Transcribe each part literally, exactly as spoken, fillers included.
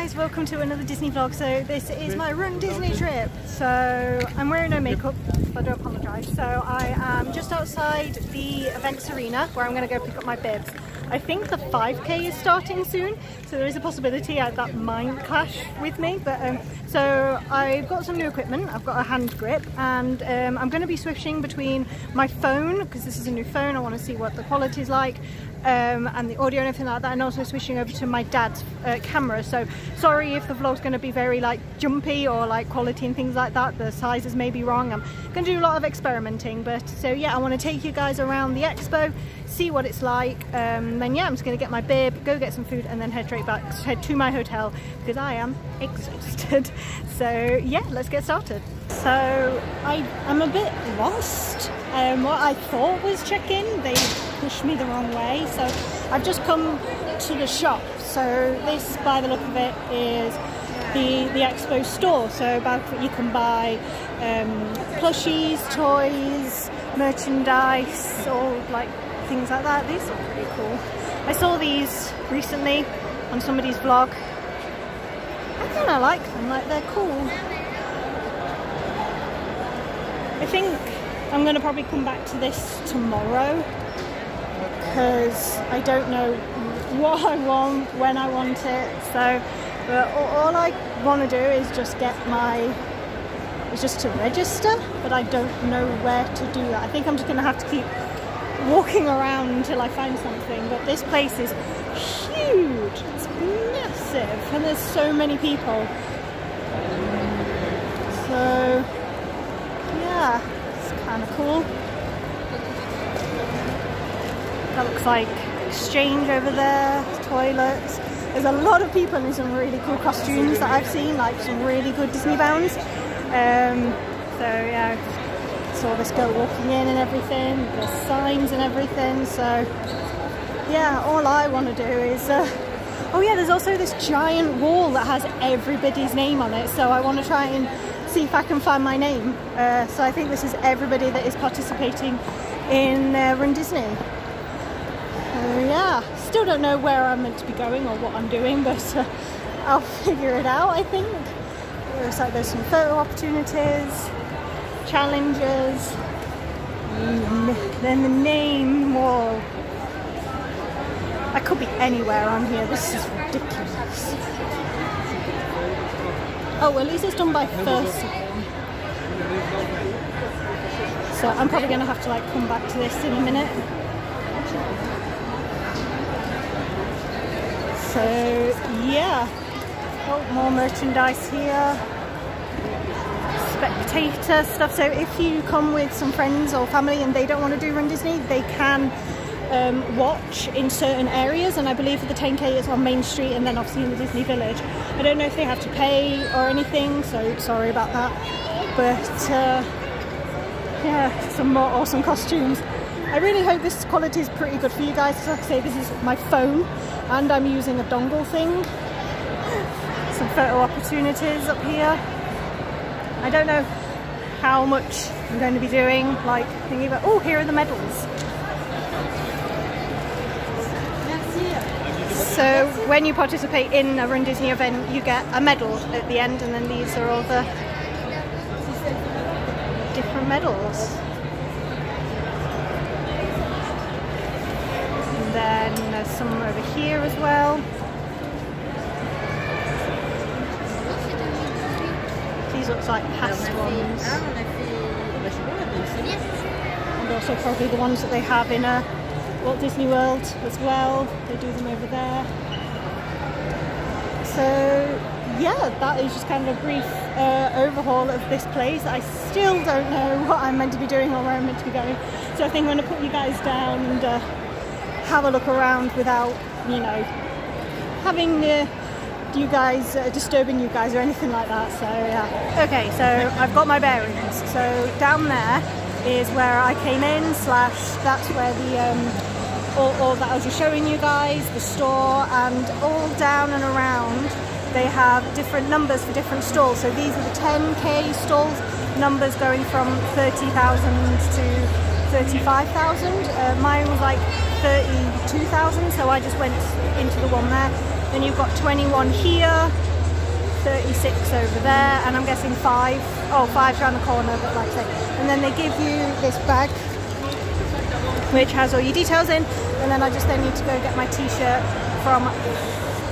guys, welcome to another Disney vlog. So this is my Run Disney trip. So I'm wearing no makeup, I do apologise. So I am just outside the events arena where I'm going to go pick up my bibs. I think the five K is starting soon, so there is a possibility I, that might clash with me. But um, so I've got some new equipment. I've got a hand grip, and um, I'm going to be switching between my phone, because this is a new phone. I want to see what the quality is like, um, and the audio and everything like that. And also switching over to my dad's uh, camera. So sorry if the vlog's going to be very like jumpy or like quality and things like that. The sizes may be wrong. I'm going to do a lot of experimenting. But so yeah, I want to take you guys around the expo, see what it's like. Um, And then yeah, I'm just going to get my bib, go get some food, and then head straight back, head to my hotel, because I am exhausted. So yeah, let's get started. So I, I'm a bit lost. Um, what I thought was check-in, they pushed me the wrong way. So I've just come to the shop. So this, by the look of it, is the, the expo store. So about you can buy um, plushies, toys, merchandise, all like things like that. These are pretty cool. I saw these recently on somebody's vlog. I kind of like them, like they're cool. I think I'm going to probably come back to this tomorrow, because I don't know what I want, when I want it. So but all I want to do is just get my is just to register, but I don't know where to do that. I think I'm just going to have to keep walking around until I find something. But this place is huge, it's massive, and there's so many people. So yeah, it's kind of cool. That looks like exchange over there, toilets. There's a lot of people in some really cool costumes that I've seen, like some really good Disney bounds. Um, so yeah, saw this girl walking in and everything, there's signs and everything. So yeah, all I want to do is uh, oh yeah, there's also this giant wall that has everybody's name on it, so I want to try and see if I can find my name. Uh, so I think this is everybody that is participating in uh, Run Disney. Uh, yeah, still don't know where I'm meant to be going or what I'm doing, but uh, I'll figure it out, I think. Looks like there's some photo opportunities, challenges, mm. Then the name wall. I could be anywhere on here, this is ridiculous. Oh, well, at least it's done by first. So I'm probably going to have to like come back to this in a minute. So yeah, oh, more merchandise here. Spectator stuff. So if you come with some friends or family and they don't want to do Run Disney, they can um, watch in certain areas, and I believe for the ten K it's on Main Street and then obviously in the Disney Village. I don't know if they have to pay or anything, so sorry about that, but uh, yeah, some more awesome costumes. I really hope this quality is pretty good for you guys. Like I say, this is my phone and I'm using a dongle thing. Some photo opportunities up here. I don't know how much I'm going to be doing, like thinking about, oh, here are the medals. So when you participate in a Run Disney event, you get a medal at the end, and then these are all the different medals. And then there's some over here as well. Looks like past ones, and also probably the ones that they have in a Walt Disney World as well. They do them over there. So yeah, that is just kind of a brief uh, overhaul of this place. I still don't know what I'm meant to be doing or where I'm meant to be going, so I think I'm going to put you guys down and uh, have a look around without, you know, having the uh, you guys uh, disturbing you guys or anything like that. So yeah, okay, so I've got my bearings. So down there is where I came in, slash that's where the um all, all that I was just showing you guys, the store, and all down and around they have different numbers for different stalls. So these are the ten K stalls, numbers going from thirty thousand to thirty-five thousand. Uh, mine was like thirty-two thousand, so I just went into the one there. Then you've got twenty-one here, thirty-six over there, and I'm guessing five. Oh, five around the corner, but like I say. And then they give you this bag, which has all your details in. And then I just then need to go get my t-shirt from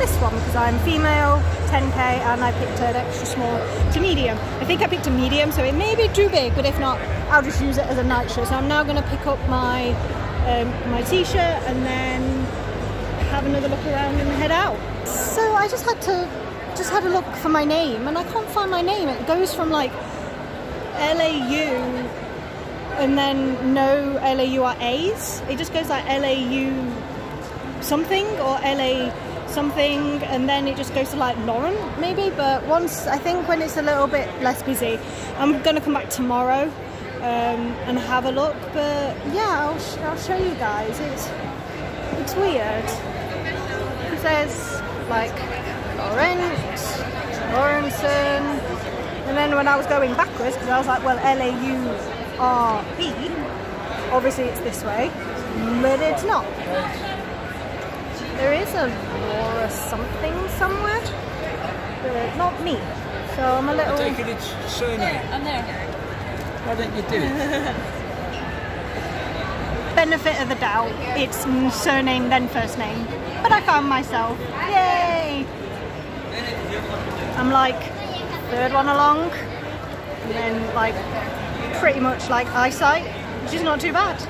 this one, because I'm female, ten K, and I picked an extra small to medium. I think I picked a medium, so it may be too big, but if not, I'll just use it as a nightshirt. So I'm now going to pick up my um, my t-shirt and then have another look around and head out. So I just had to just had a look for my name, and I can't find my name. It goes from like L A U and then no L A U R A's. It just goes like L A U something or L A something, and then it just goes to like Lauren maybe. But once, I think when it's a little bit less busy, I'm gonna come back tomorrow um, and have a look. But yeah, I'll, sh I'll show you guys. It's it's weird. It says like Lawrence, Lawrenson, and then when I was going backwards, because I was like, well, L A U R B, obviously it's this way, but it's not. There is a Laura something somewhere, but not me. So I'm a little... I take it it's surname. There, I'm there. Why don't you do it? Benefit of the doubt, it's surname then first name. But I found myself. Yay! I'm like third one along, and then like pretty much like eyesight, which is not too bad.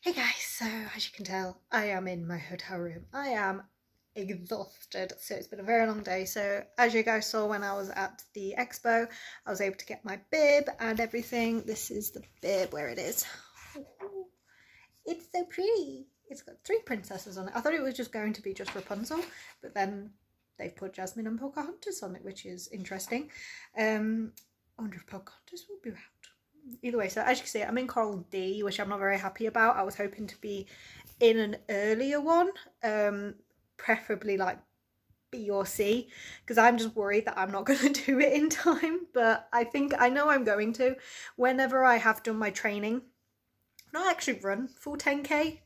Hey guys. So, as you can tell, I am in my hotel room. I am exhausted, so it's been a very long day. So, as you guys saw when I was at the expo, I was able to get my bib and everything. This is the bib where it is. Ooh, it's so pretty. It's got three princesses on it. I thought it was just going to be just Rapunzel, but then they've put Jasmine and Pocahontas on it, which is interesting. Um, I wonder if Pocahontas will be around. Either way, so as you can see, I'm in Coral D, which I'm not very happy about. I was hoping to be in an earlier one, um, preferably like B or C, because I'm just worried that I'm not going to do it in time. But I think I know I'm going to whenever I have done my training. I've not actually run full ten K,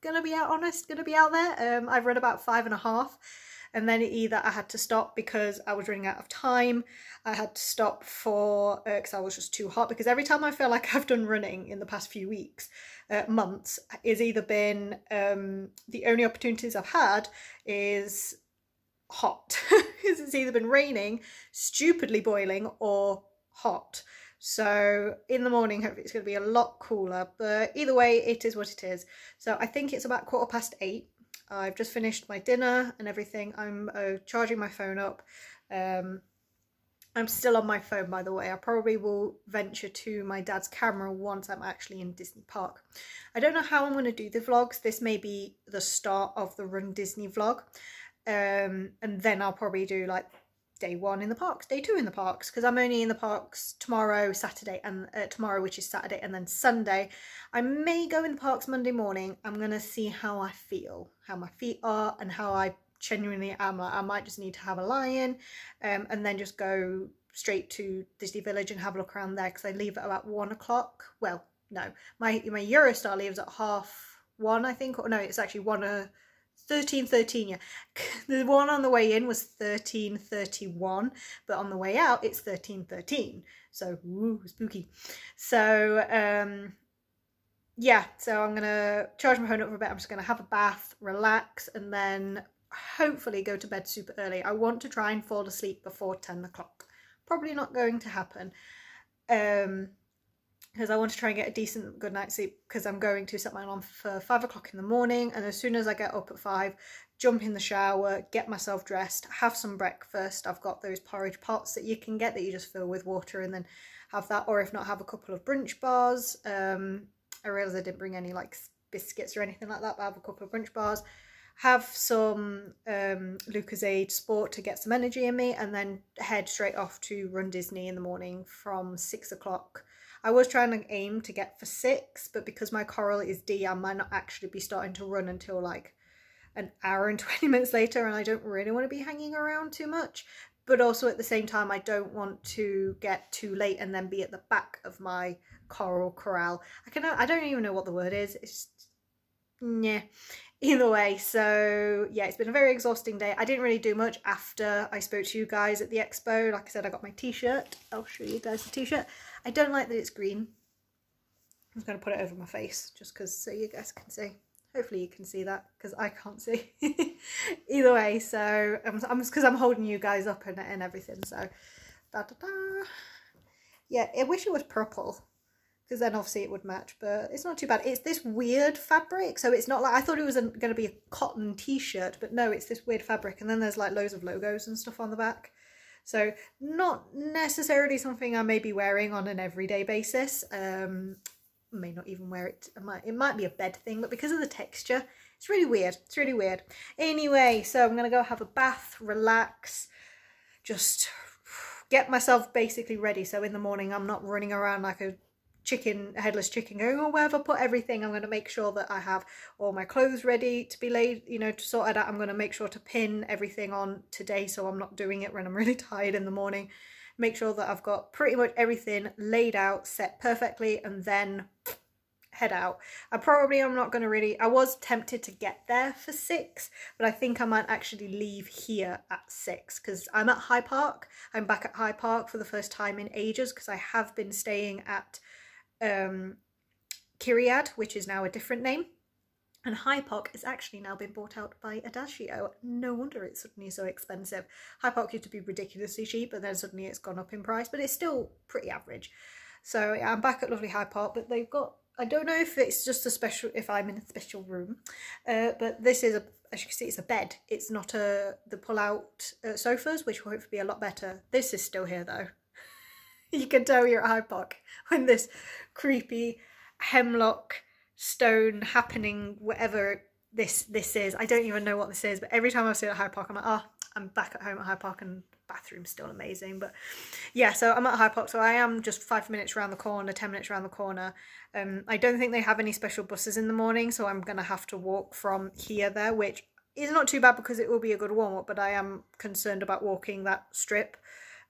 gonna be out honest, gonna be out there. Um, I've run about five and a half. And then either I had to stop because I was running out of time, I had to stop for, because uh, I was just too hot, because every time I feel like I've done running in the past few weeks, uh, months, it's either been, um, the only opportunities I've had is hot, because it's either been raining, stupidly boiling, or hot. So in the morning, hopefully it's going to be a lot cooler, but either way, it is what it is. So I think it's about quarter past eight. I've just finished my dinner and everything. I'm uh, charging my phone up. Um, I'm still on my phone, by the way. I probably will venture to my dad's camera once I'm actually in Disney Park. I don't know how I'm going to do the vlogs. This may be the start of the Run Disney vlog. Um, and then I'll probably do like day one in the parks, day two in the parks, because I'm only in the parks tomorrow, Saturday, and uh, tomorrow, which is Saturday, and then Sunday. I may go in the parks Monday morning. I'm going to see how I feel, how my feet are, and how I genuinely am. I might just need to have a lie-in um, and then just go straight to Disney Village and have a look around there, because I leave at about one o'clock. Well, no, my, my Eurostar leaves at half one, I think, or no, it's actually one o'clock. thirteen thirteen, yeah. The one on the way in was thirteen thirty-one, but on the way out it's thirteen thirteen, so ooh, spooky. So um yeah, so I'm gonna charge my phone up for a bit. I'm just gonna have a bath, relax, and then hopefully go to bed super early. I want to try and fall asleep before ten o'clock. Probably not going to happen, um because I want to try and get a decent good night's sleep, because I'm going to set my alarm for five o'clock in the morning, and as soon as I get up at five, jump in the shower, get myself dressed, have some breakfast. I've got those porridge pots that you can get that you just fill with water and then have that, or if not, have a couple of brunch bars. Um, I realised I didn't bring any like biscuits or anything like that, but I have a couple of brunch bars. Have some um, Lucozade Sport to get some energy in me, and then head straight off to Run Disney in the morning from six o'clock. I was trying to aim to get for six, but because my coral is D, I might not actually be starting to run until like an hour and twenty minutes later, and I don't really want to be hanging around too much. But also at the same time, I don't want to get too late and then be at the back of my coral corral. I can I don't even know what the word is. It's yeah. Either way, so yeah, it's been a very exhausting day. I didn't really do much after I spoke to you guys at the expo. Like I said, I got my t-shirt. I'll show you guys the t-shirt. I don't like that it's green. I'm going to put it over my face just because so you guys can see. Hopefully you can see that because I can't see. Either way, so um, I'm because I'm holding you guys up and, and everything. So, da, da, da. Yeah, I wish it was purple, because then obviously it would match, but it's not too bad. It's this weird fabric, so it's not like, I thought it was going to be a cotton t-shirt, but no, it's this weird fabric, and then there's like loads of logos and stuff on the back. So not necessarily something I may be wearing on an everyday basis. Um, may not even wear it. It might, it might be a bed thing, but because of the texture, it's really weird. It's really weird. Anyway, so I'm going to go have a bath, relax, just get myself basically ready. So in the morning, I'm not running around like a chicken, headless chicken, going, oh, where have I put everything? I'm going to make sure that I have all my clothes ready to be laid, you know, to sort it out. I'm going to make sure to pin everything on today, so I'm not doing it when I'm really tired in the morning. Make sure that I've got pretty much everything laid out, set perfectly, and then head out. I probably am not going to really, I was tempted to get there for six, but I think I might actually leave here at six, because I'm at HiPark. I'm back at HiPark for the first time in ages, because I have been staying at um Kyriad, which is now a different name, and HiPark has actually now been bought out by Adagio. No wonder it's suddenly so expensive. HiPark used to be ridiculously cheap, and then suddenly it's gone up in price, but it's still pretty average. So yeah, I'm back at lovely HiPark, but they've got, I don't know if it's just a special, if I'm in a special room, uh, but this is a, as you can see, it's a bed. It's not a the pull-out uh, sofas, which will hopefully be a lot better. This is still here though. You can tell you're at HiPark when this creepy hemlock stone happening, whatever this this is. I don't even know what this is, but every time I see it at HiPark, I'm like, ah, oh, I'm back at home at HiPark, and bathroom's still amazing. But yeah, so I'm at HiPark, so I am just five minutes around the corner, ten minutes around the corner. Um, I don't think they have any special buses in the morning, so I'm going to have to walk from here there, which is not too bad because it will be a good warm-up, but I am concerned about walking that strip.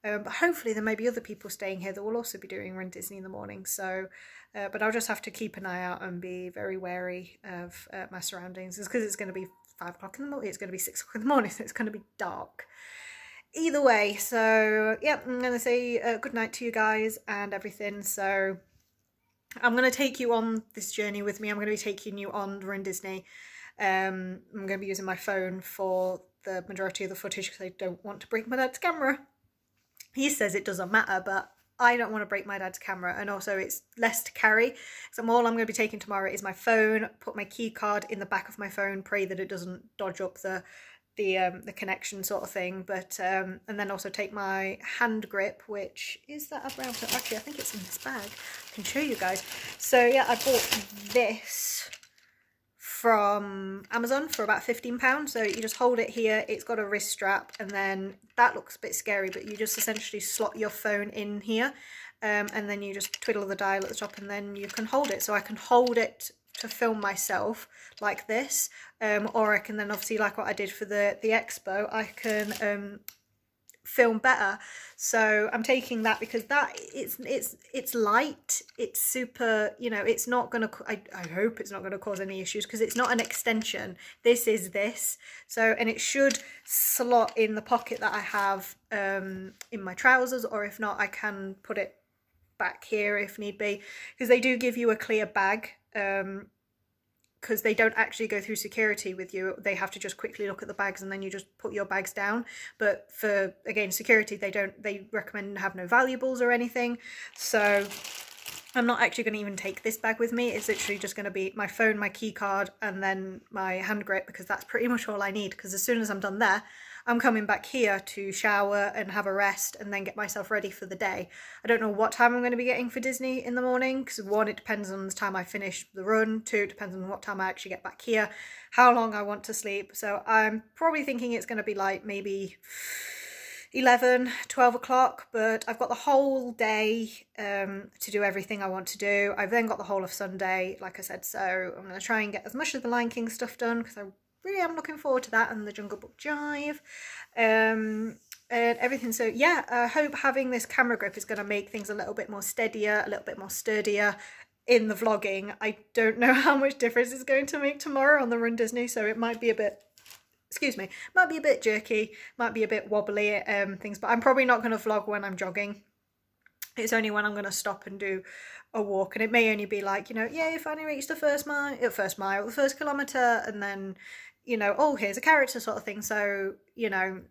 Um, but hopefully there may be other people staying here that will also be doing Run Disney in the morning. So, uh, but I'll just have to keep an eye out and be very wary of uh, my surroundings. It's because it's going to be five o'clock in the morning. It's going to be six o'clock in the morning. So it's going to be dark. Either way. So yeah, I'm going to say uh, good night to you guys and everything. So I'm going to take you on this journey with me. I'm going to be taking you on Run Disney. Um, I'm going to be using my phone for the majority of the footage because I don't want to break my dad's camera. He says it doesn't matter, but I don't want to break my dad's camera, and also it's less to carry. So all I'm going to be taking tomorrow is my phone, put my key card in the back of my phone, pray that it doesn't dodge up the the um, the connection sort of thing. But um, and then also take my hand grip, which is that around, actually I think it's in this bag. I can show you guys. So yeah, I bought this from Amazon for about fifteen pounds. So you just hold it here, it's got a wrist strap, and then that looks a bit scary, but you just essentially slot your phone in here, um, and then you just twiddle the dial at the top, and then you can hold it. So I can hold it to film myself like this, um, or I can then obviously, like what I did for the, the expo, I can um, film better. So I'm taking that because that it's it's it's light, it's super, you know, it's not gonna, I, I hope it's not gonna cause any issues, because it's not an extension, this is this. So, and it should slot in the pocket that I have um in my trousers, or if not I can put it back here if need be, because they do give you a clear bag, um because they don't actually go through security with you. They have to just quickly look at the bags and then you just put your bags down. But for, again, security, they don't, they recommend have no valuables or anything. So I'm not actually going to even take this bag with me. It's literally just going to be my phone, my key card, and then my hand grip, because that's pretty much all I need. Because as soon as I'm done there, I'm coming back here to shower and have a rest and then get myself ready for the day. I don't know what time I'm going to be getting for Disney in the morning, because one, it depends on the time I finish the run, two, it depends on what time I actually get back here, how long I want to sleep. So I'm probably thinking it's going to be like maybe eleven, twelve o'clock, but I've got the whole day um, to do everything I want to do. I've then got the whole of Sunday, like I said, so I'm going to try and get as much of the Lion King stuff done, because I really am looking forward to that, and the Jungle Book Jive um, and everything. So yeah, I hope having this camera grip is going to make things a little bit more steadier, a little bit more sturdier, in the vlogging. I don't know how much difference it's going to make tomorrow on the Run Disney, so it might be a bit, excuse me, might be a bit jerky, might be a bit wobbly, um, things, but I'm probably not going to vlog when I'm jogging. It's only when I'm going to stop and do a walk, and it may only be like, you know, yeah, you finally reached the first mile, first mile, the first kilometre, and then, you know, oh, here's a character sort of thing. So, you know,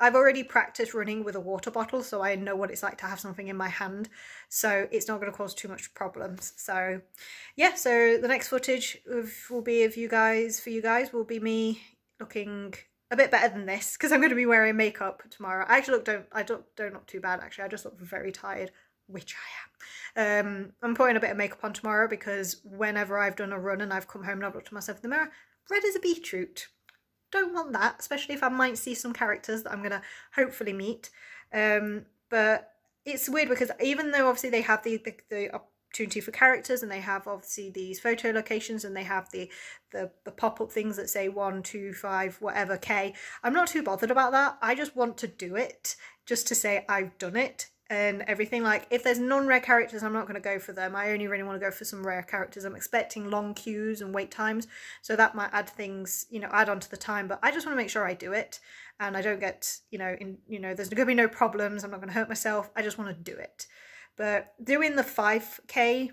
I've already practiced running with a water bottle, so I know what it's like to have something in my hand, so it's not going to cause too much problems. So yeah, so the next footage of, will be of you guys, for you guys, will be me looking a bit better than this, because I'm going to be wearing makeup tomorrow. I actually look, don't, I don't, don't look too bad actually, I just look very tired, which I am. Um, I'm putting a bit of makeup on tomorrow because whenever I've done a run and I've come home and I've looked at myself in the mirror, red as a beetroot. Don't want that, especially if I might see some characters that I'm gonna hopefully meet. Um, but it's weird because even though obviously they have the, the the opportunity for characters, and they have obviously these photo locations, and they have the the, the pop-up things that say one, two, five, whatever K, I'm not too bothered about that. I just want to do it, just to say I've done it and everything. Like, if there's non-rare characters, I'm not going to go for them. I only really want to go for some rare characters. I'm expecting long queues and wait times, so that might add things, you know, add on to the time, but I just want to make sure I do it and I don't get, you know, in, you know, there's going to be no problems, I'm not going to hurt myself, I just want to do it. But doing the five K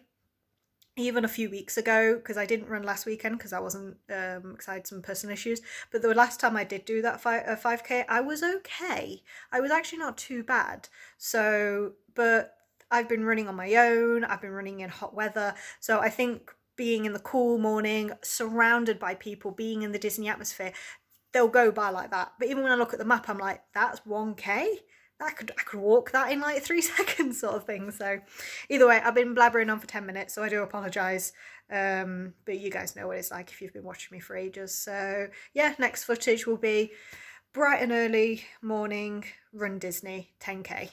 even a few weeks ago, because I didn't run last weekend because I wasn't, um, because I had some personal issues, but the last time I did do that five K, I was okay. I was actually not too bad. So, but I've been running on my own, I've been running in hot weather, so I think being in the cool morning, surrounded by people, being in the Disney atmosphere, they'll go by like that. But even when I look at the map, I'm like, that's one K? I could, I could walk that in like three seconds sort of thing. So either way, I've been blabbering on for ten minutes, so I do apologise. Um, but you guys know what it's like if you've been watching me for ages. So yeah, next footage will be bright and early morning Run Disney ten K.